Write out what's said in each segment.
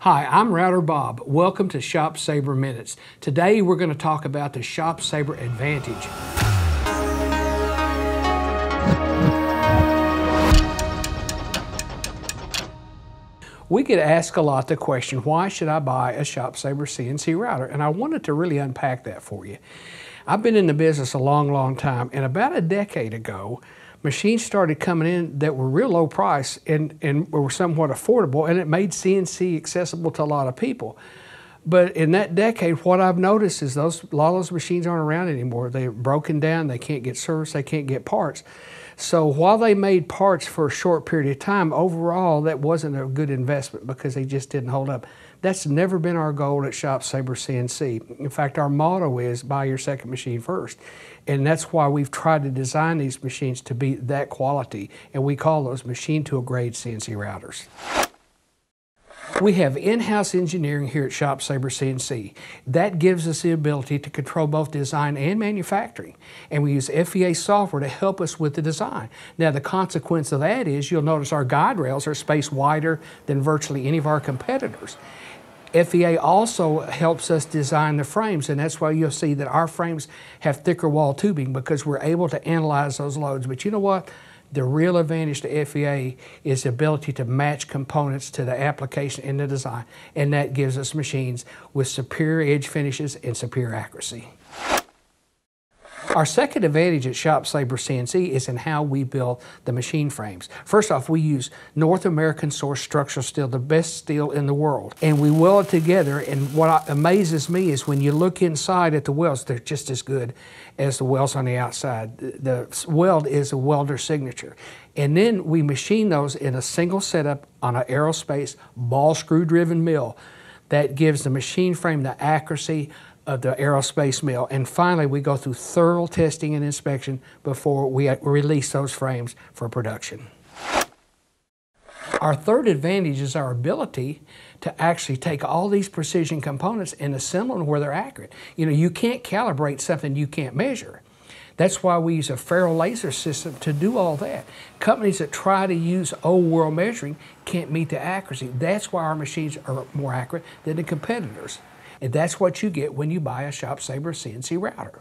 Hi, I'm Router Bob. Welcome to ShopSabre Minutes. Today we're going to talk about the ShopSabre Advantage. We get asked a lot the question, why should I buy a ShopSabre CNC router? And I wanted to really unpack that for you. I've been in the business a long time, and about a decade ago, machines started coming in that were real low price and were somewhat affordable, and it made CNC accessible to a lot of people. But in that decade, what I've noticed is a lot of those machines aren't around anymore. They're broken down, they can't get service, they can't get parts. So while they made parts for a short period of time, overall that wasn't a good investment because they just didn't hold up. That's never been our goal at ShopSabre CNC. In fact, our motto is buy your second machine first. And that's why we've tried to design these machines to be that quality. And we call those machine tool grade CNC routers. We have in-house engineering here at ShopSabre CNC. That gives us the ability to control both design and manufacturing. And we use FEA software to help us with the design. Now the consequence of that is you'll notice our guide rails are spaced wider than virtually any of our competitors. FEA also helps us design the frames, and that's why you'll see that our frames have thicker wall tubing because we're able to analyze those loads. But you know what? The real advantage to FEA is the ability to match components to the application and the design, and that gives us machines with superior edge finishes and superior accuracy. Our second advantage at ShopSabre CNC is in how we build the machine frames. First off, we use North American source structural steel, the best steel in the world, and we weld it together. And what amazes me is when you look inside at the welds, they're just as good as the welds on the outside. The weld is a welder's signature. And then we machine those in a single setup on an aerospace ball screw driven mill. That gives the machine frame the accuracy of the aerospace mill. And finally, we go through thorough testing and inspection before we release those frames for production. Our third advantage is our ability to actually take all these precision components and assemble them where they're accurate. You know, you can't calibrate something you can't measure. That's why we use a Faro laser system to do all that. Companies that try to use old world measuring can't meet the accuracy. That's why our machines are more accurate than the competitors. And that's what you get when you buy a ShopSabre CNC router.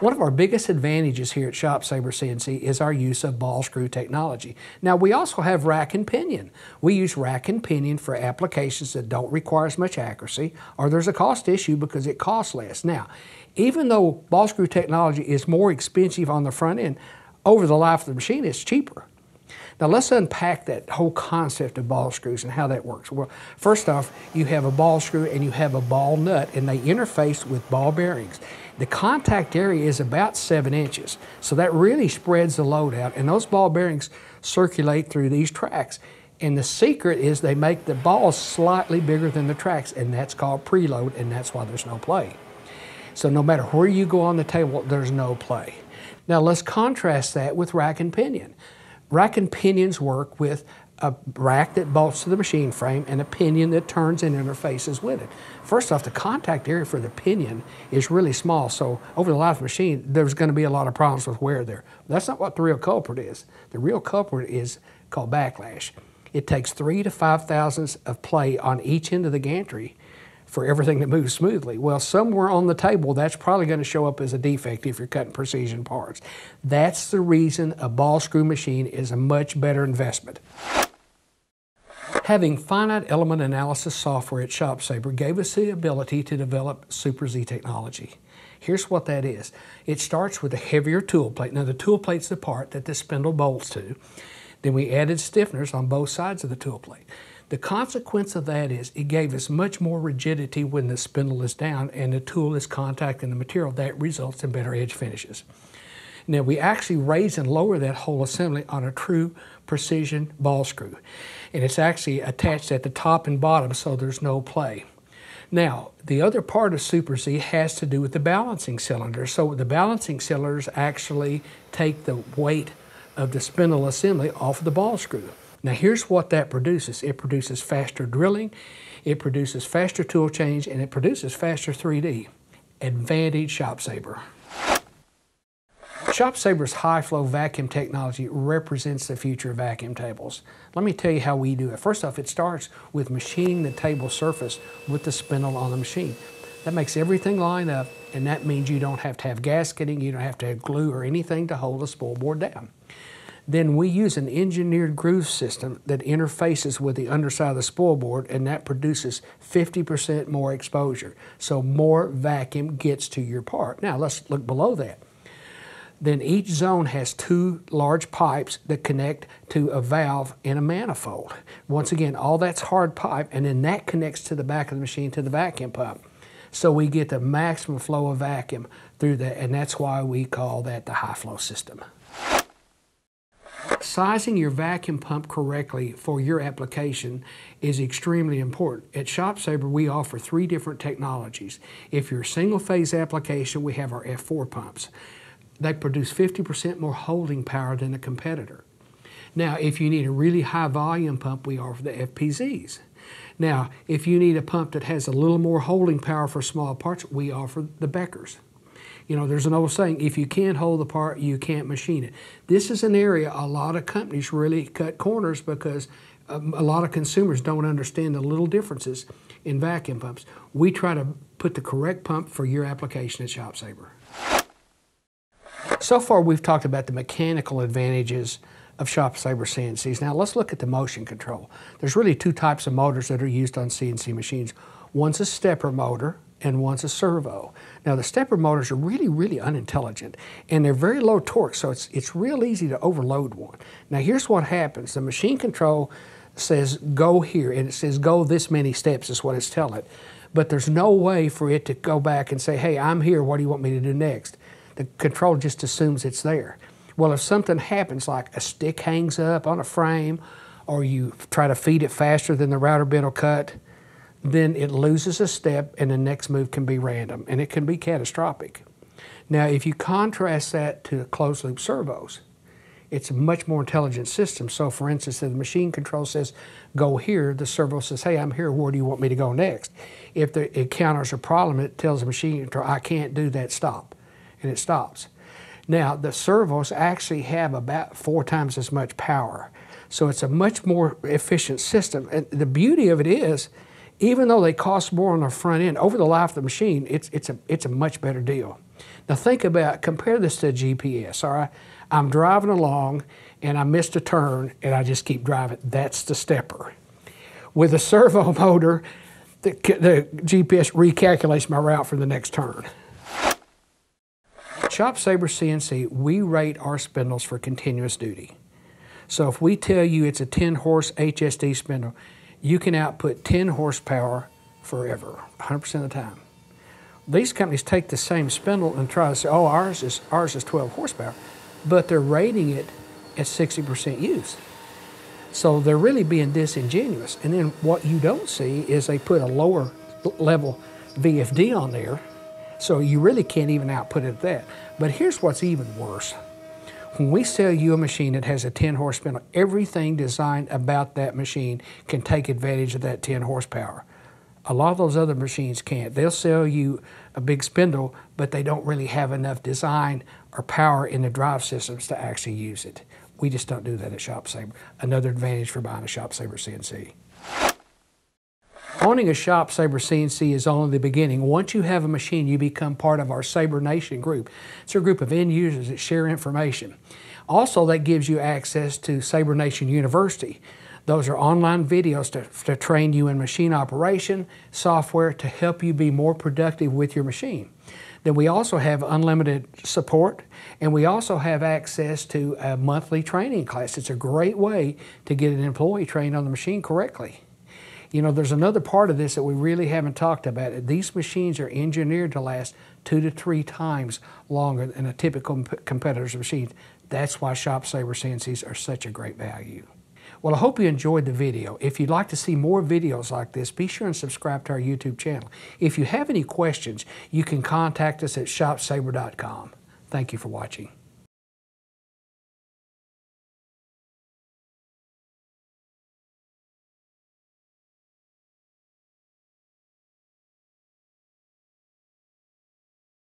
One of our biggest advantages here at ShopSabre CNC is our use of ball screw technology. Now we also have rack and pinion. We use rack and pinion for applications that don't require as much accuracy, or there's a cost issue because it costs less. Now, even though ball screw technology is more expensive on the front end, over the life of the machine it's cheaper. Now let's unpack that whole concept of ball screws and how that works. Well, first off, you have a ball screw and you have a ball nut, and they interface with ball bearings. The contact area is about 7 inches, so that really spreads the load out, and those ball bearings circulate through these tracks. And the secret is they make the ball slightly bigger than the tracks, and that's called preload, and that's why there's no play. So no matter where you go on the table, there's no play. Now let's contrast that with rack and pinion. Rack and pinions work with a rack that bolts to the machine frame and a pinion that turns and interfaces with it. First off, the contact area for the pinion is really small, so over the life of the machine, there's going to be a lot of problems with wear there. That's not what the real culprit is. The real culprit is called backlash. It takes 3 to 5 thousandths of play on each end of the gantry for everything that moves smoothly. Well, somewhere on the table, that's probably going to show up as a defect if you're cutting precision parts. That's the reason a ball screw machine is a much better investment. Having finite element analysis software at ShopSabre gave us the ability to develop Super Z technology. Here's what that is. It starts with a heavier tool plate. Now, the tool plate's the part that the spindle bolts to. Then we added stiffeners on both sides of the tool plate. The consequence of that is it gave us much more rigidity when the spindle is down and the tool is contacting the material. That results in better edge finishes. Now we actually raise and lower that whole assembly on a true precision ball screw. And it's actually attached at the top and bottom, so there's no play. Now, the other part of Super Z has to do with the balancing cylinder. So the balancing cylinders actually take the weight of the spindle assembly off of the ball screw. Now here's what that produces. It produces faster drilling, it produces faster tool change, and it produces faster 3D. Advantage ShopSabre. ShopSabre's high-flow vacuum technology represents the future of vacuum tables. Let me tell you how we do it. First off, it starts with machining the table surface with the spindle on the machine. That makes everything line up, and that means you don't have to have gasketing, you don't have to have glue or anything to hold a spool board down. Then we use an engineered groove system that interfaces with the underside of the spool board, and that produces 50% more exposure. So more vacuum gets to your part. Now let's look below that. Then each zone has two large pipes that connect to a valve and a manifold. Once again, all that's hard pipe, and then that connects to the back of the machine to the vacuum pump. So we get the maximum flow of vacuum through that, and that's why we call that the high flow system. Sizing your vacuum pump correctly for your application is extremely important. At ShopSabre, we offer three different technologies. If you're a single phase application, we have our F4 pumps. They produce 50% more holding power than a competitor. Now, if you need a really high volume pump, we offer the FPZs. Now, if you need a pump that has a little more holding power for small parts, we offer the Beckers. You know, there's an old saying, if you can't hold the part, you can't machine it. This is an area a lot of companies really cut corners because a lot of consumers don't understand the little differences in vacuum pumps. We try to put the correct pump for your application at ShopSabre. So far, we've talked about the mechanical advantages of ShopSabre CNCs. Now, let's look at the motion control. There's really two types of motors that are used on CNC machines. One's a stepper motor, and one's a servo. Now, the stepper motors are really unintelligent, and they're very low torque, so it's real easy to overload one. Now, here's what happens. The machine control says, go here, and it says, go this many steps is what it's telling it. But there's no way for it to go back and say, hey, I'm here, what do you want me to do next? The control just assumes it's there. Well, if something happens, like a stick hangs up on a frame, or you try to feed it faster than the router bit will cut, then it loses a step and the next move can be random, and it can be catastrophic. Now, if you contrast that to closed loop servos, it's a much more intelligent system. So for instance, if the machine control says, go here, the servo says, hey, I'm here, where do you want me to go next? If it encounters a problem, it tells the machine control, I can't do that, stop, and it stops. Now, the servos actually have about 4 times as much power. So it's a much more efficient system. And the beauty of it is, even though they cost more on the front end, over the life of the machine, it's a much better deal. Now think about, compare this to GPS, all right? I'm driving along and I missed a turn and I just keep driving. That's the stepper. With a servo motor, the GPS recalculates my route for the next turn. ShopSabre CNC, we rate our spindles for continuous duty. So if we tell you it's a 10-horse HSD spindle, you can output 10 horsepower forever, 100% of the time. These companies take the same spindle and try to say, oh, ours is 12 horsepower, but they're rating it at 60% use. So they're really being disingenuous. And then what you don't see is they put a lower level VFD on there, so you really can't even output it at that. But here's what's even worse. When we sell you a machine that has a 10-horse spindle, everything designed about that machine can take advantage of that 10 horsepower. A lot of those other machines can't. They'll sell you a big spindle, but they don't really have enough design or power in the drive systems to actually use it. We just don't do that at ShopSabre. Another advantage for buying a ShopSabre CNC. Owning a ShopSabre CNC is only the beginning. Once you have a machine, you become part of our Sabre Nation group. It's a group of end users that share information. Also, that gives you access to Sabre Nation University. Those are online videos to train you in machine operation, software to help you be more productive with your machine. Then we also have unlimited support, and we also have access to a monthly training class. It's a great way to get an employee trained on the machine correctly. You know, there's another part of this that we really haven't talked about. These machines are engineered to last 2 to 3 times longer than a typical competitor's machine. That's why ShopSabre CNCs are such a great value. Well, I hope you enjoyed the video. If you'd like to see more videos like this, be sure and subscribe to our YouTube channel. If you have any questions, you can contact us at ShopSabre.com. Thank you for watching.